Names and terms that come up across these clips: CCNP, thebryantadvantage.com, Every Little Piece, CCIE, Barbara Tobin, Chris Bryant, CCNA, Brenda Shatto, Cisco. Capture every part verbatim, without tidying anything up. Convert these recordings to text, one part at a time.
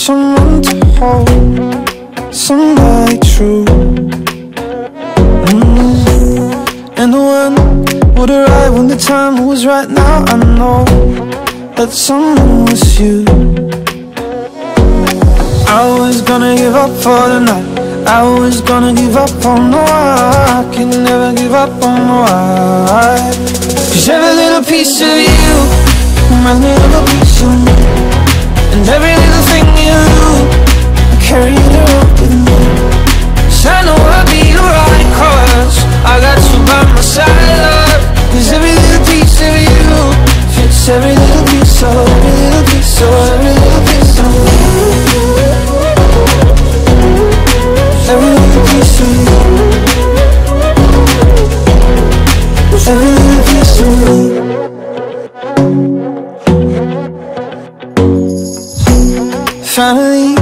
someone to hold, somebody true. mm. And the one would arrive when the time was right. Now I know that someone was you. I was gonna give up for the night, I was gonna give up on the why. I can never give up on the why. Cause every little piece of you reminds me of a piece of me. And every little thing you do, I carry it around with me. Cause I know I'll be alright, cause I got you by my side, love. Cause every little piece of you fits every little piece of, every little piece of, every little piece of you. Every little piece of you. Every little piece of you. Finally,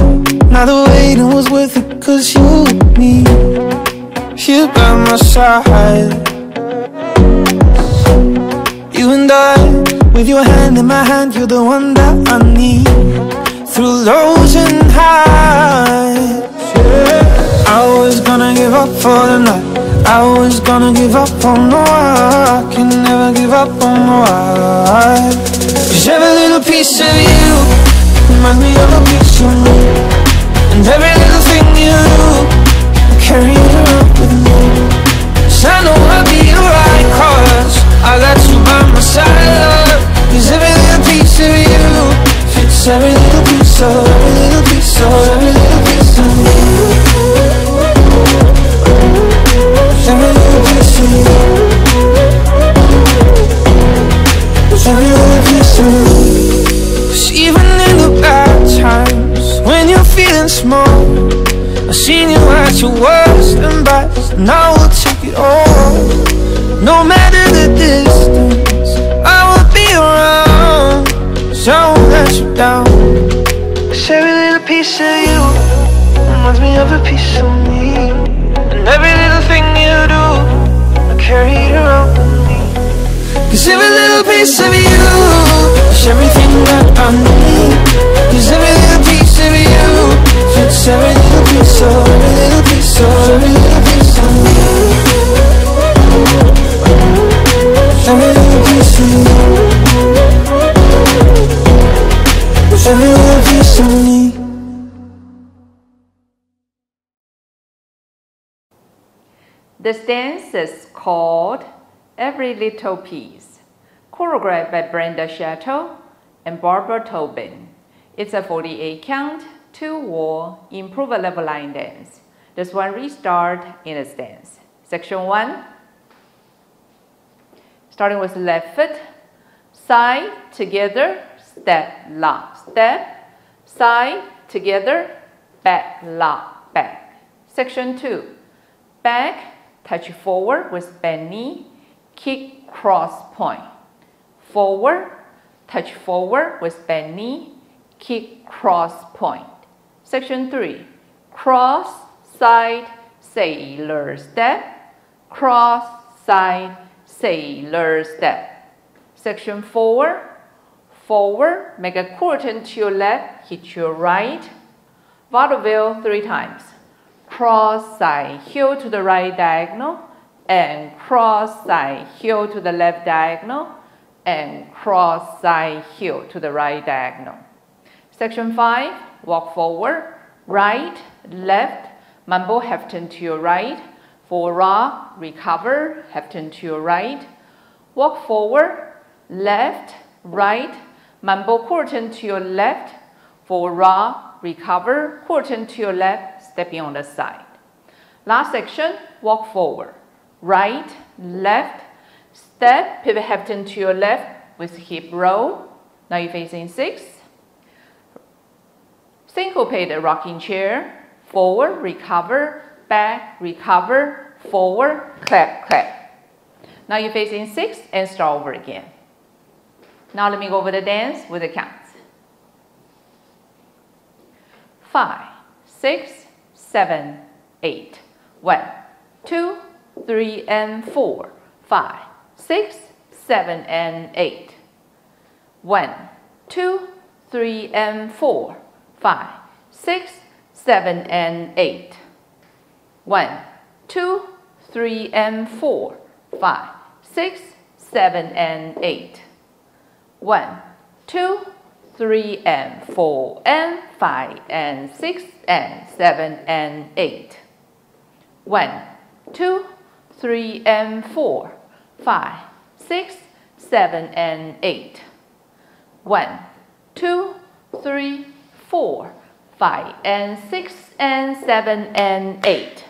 now the waiting was worth it, cause you and me, you by my side. You and I, with your hand in my hand, you're the one that I need, through lows and highs. yeah. I was gonna give up for the night, I was gonna give up on the why. I can never give up on the why. Cause every little piece of you reminds me of a piece of me. And every little thing you do, I carry it around with me. Cause I know I'll be alright, cause I got you by my side, love. Cause every little piece of you fits every little piece of, every little piece of, every little piece of me. Every little piece of you. Every little piece of me. Cause even in the bad times, when you're feeling small, I've seen you at your worst and best, and I will take it all. No matter the distance, I will be around, cause I won't let you down. Cause every little piece of you reminds me of a piece of me. And every little thing you do, I carry it around with me. Cause every little piece of you, everything that I need. Cause every little piece of you fits every little piece of, every little piece of, every little piece of me. Every little piece of you, every little piece of me. This dance is called Every Little Piece, choreographed by Brenda Shatto and Barbara Tobin. It's a forty-eight count, two-wall, improv level line dance. This one restart in a stance. Section one. Starting with left foot, side, together, step, lock, step, side, together, back, lock, back. Section two. Back, touch forward with bent knee, kick, cross point. Forward, touch forward with bent knee, kick, cross point. Section three, cross, side, sailor step, cross, side, sailor step. Section four, forward, make a quarter to your left, hit your right, vaudeville three times. Cross, side, heel to the right diagonal, and cross, side, heel to the left diagonal, and cross, side, heel to the right diagonal. Section five, walk forward, right, left, mambo, half turn to your right, for ra, recover, half turn to your right, walk forward, left, right, mambo, quarter turn to your left, for ra, recover, quarter turn to your left, stepping on the side. Last section, walk forward, right, left, step, pivot half turn to your left with hip roll. Now you're facing six. Syncopated rocking chair. Forward, recover, back, recover, forward, clap, clap. Now you're facing six and start over again. Now let me go over the dance with the counts. Five, six, seven, eight. One, two, three, and four. Five, six, seven, and eight. One, two, three, and four. Five, six, seven, and eight. One, two, three, and four, five, six, seven, and eight. One, two, three, and four, and five, and six, and seven, and eight. One, two, three, and four, five, six, seven, and eight. One, two, three, four, five, and six, and seven, and eight.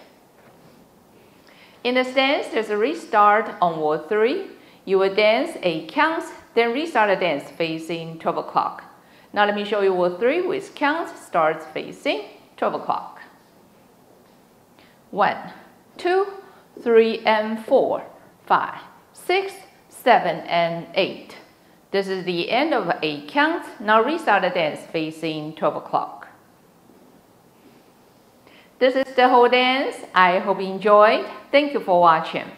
In the dance, there's a restart on word three. You will dance eight counts, then restart the dance facing twelve o'clock. Now let me show you word three with counts starts facing twelve o'clock. One, two, three, and four, five, six, seven, and eight. This is the end of eight counts. Now restart the dance facing twelve o'clock. This is the whole dance. I hope you enjoyed. Thank you for watching.